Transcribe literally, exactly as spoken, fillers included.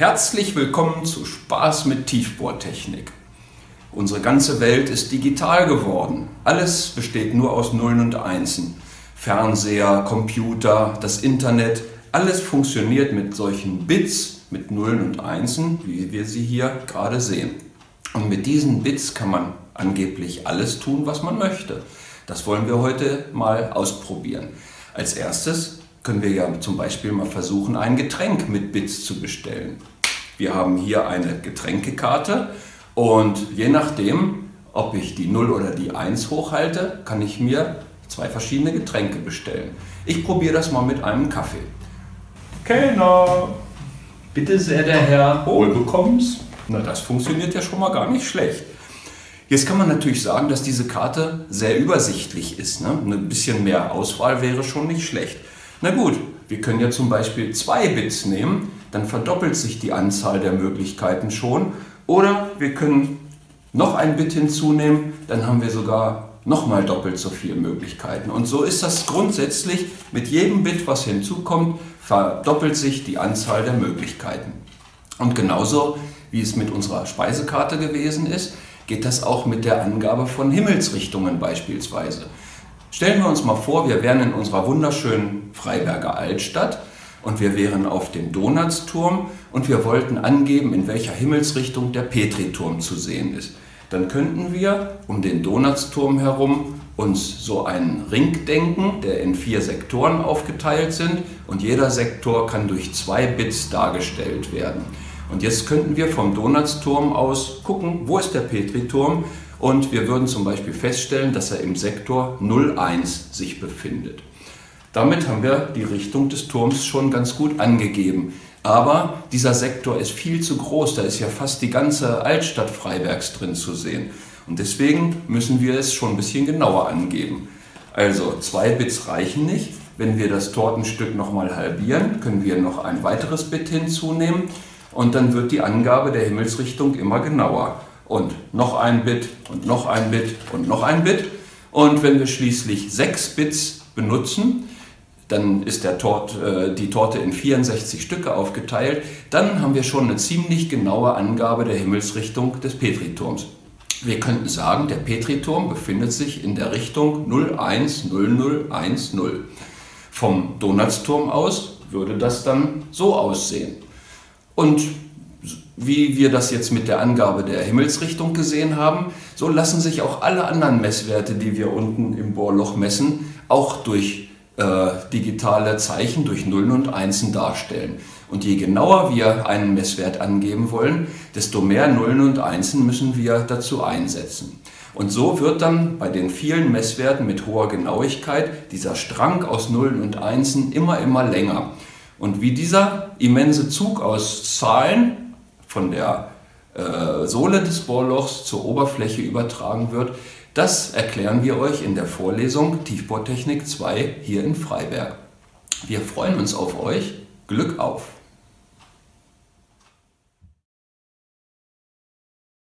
Herzlich willkommen zu Spaß mit Tiefbohrtechnik. Unsere ganze Welt ist digital geworden. Alles besteht nur aus Nullen und Einsen. Fernseher, Computer, das Internet, alles funktioniert mit solchen Bits, mit Nullen und Einsen, wie wir sie hier gerade sehen. Und mit diesen Bits kann man angeblich alles tun, was man möchte. Das wollen wir heute mal ausprobieren. Als erstes können wir ja zum Beispiel mal versuchen, ein Getränk mit Bits zu bestellen. Wir haben hier eine Getränkekarte und je nachdem, ob ich die null oder die eins hochhalte, kann ich mir zwei verschiedene Getränke bestellen. Ich probiere das mal mit einem Kaffee. Kellner, bitte sehr, der Herr Wohlbekommens. Na, das funktioniert ja schon mal gar nicht schlecht. Jetzt kann man natürlich sagen, dass diese Karte sehr übersichtlich ist, ne? Ein bisschen mehr Auswahl wäre schon nicht schlecht. Na gut, wir können ja zum Beispiel zwei Bits nehmen, dann verdoppelt sich die Anzahl der Möglichkeiten schon. Oder wir können noch ein Bit hinzunehmen, dann haben wir sogar nochmal doppelt so viele Möglichkeiten. Und so ist das grundsätzlich, mit jedem Bit, was hinzukommt, verdoppelt sich die Anzahl der Möglichkeiten. Und genauso wie es mit unserer Speisekarte gewesen ist, geht das auch mit der Angabe von Himmelsrichtungen beispielsweise. Stellen wir uns mal vor, wir wären in unserer wunderschönen Freiberger Altstadt und wir wären auf dem Donatturm und wir wollten angeben, in welcher Himmelsrichtung der Petriturm zu sehen ist. Dann könnten wir um den Donatturm herum uns so einen Ring denken, der in vier Sektoren aufgeteilt sind und jeder Sektor kann durch zwei Bits dargestellt werden. Und jetzt könnten wir vom Donatturm aus gucken, wo ist der Petriturm? Und wir würden zum Beispiel feststellen, dass er im Sektor null eins sich befindet. Damit haben wir die Richtung des Turms schon ganz gut angegeben. Aber dieser Sektor ist viel zu groß, da ist ja fast die ganze Altstadt Freibergs drin zu sehen. Und deswegen müssen wir es schon ein bisschen genauer angeben. Also zwei Bits reichen nicht. Wenn wir das Tortenstück nochmal halbieren, können wir noch ein weiteres Bit hinzunehmen. Und dann wird die Angabe der Himmelsrichtung immer genauer. Und noch ein Bit und noch ein Bit und noch ein Bit. Und wenn wir schließlich sechs Bits benutzen, dann ist der Tort, äh, die Torte in vierundsechzig Stücke aufgeteilt, dann haben wir schon eine ziemlich genaue Angabe der Himmelsrichtung des Petriturms. Wir könnten sagen, der Petriturm befindet sich in der Richtung null eins null null eins null. Vom Donatturm aus würde das dann so aussehen. Und wie wir das jetzt mit der Angabe der Himmelsrichtung gesehen haben, so lassen sich auch alle anderen Messwerte, die wir unten im Bohrloch messen, auch durch äh, digitale Zeichen, durch Nullen und Einsen darstellen. Und je genauer wir einen Messwert angeben wollen, desto mehr Nullen und Einsen müssen wir dazu einsetzen. Und so wird dann bei den vielen Messwerten mit hoher Genauigkeit dieser Strang aus Nullen und Einsen immer, immer länger. Und wie dieser immense Zug aus Zahlen von der äh, Sohle des Bohrlochs zur Oberfläche übertragen wird, das erklären wir euch in der Vorlesung Tiefbohrtechnik zwei hier in Freiberg. Wir freuen uns auf euch. Glück auf!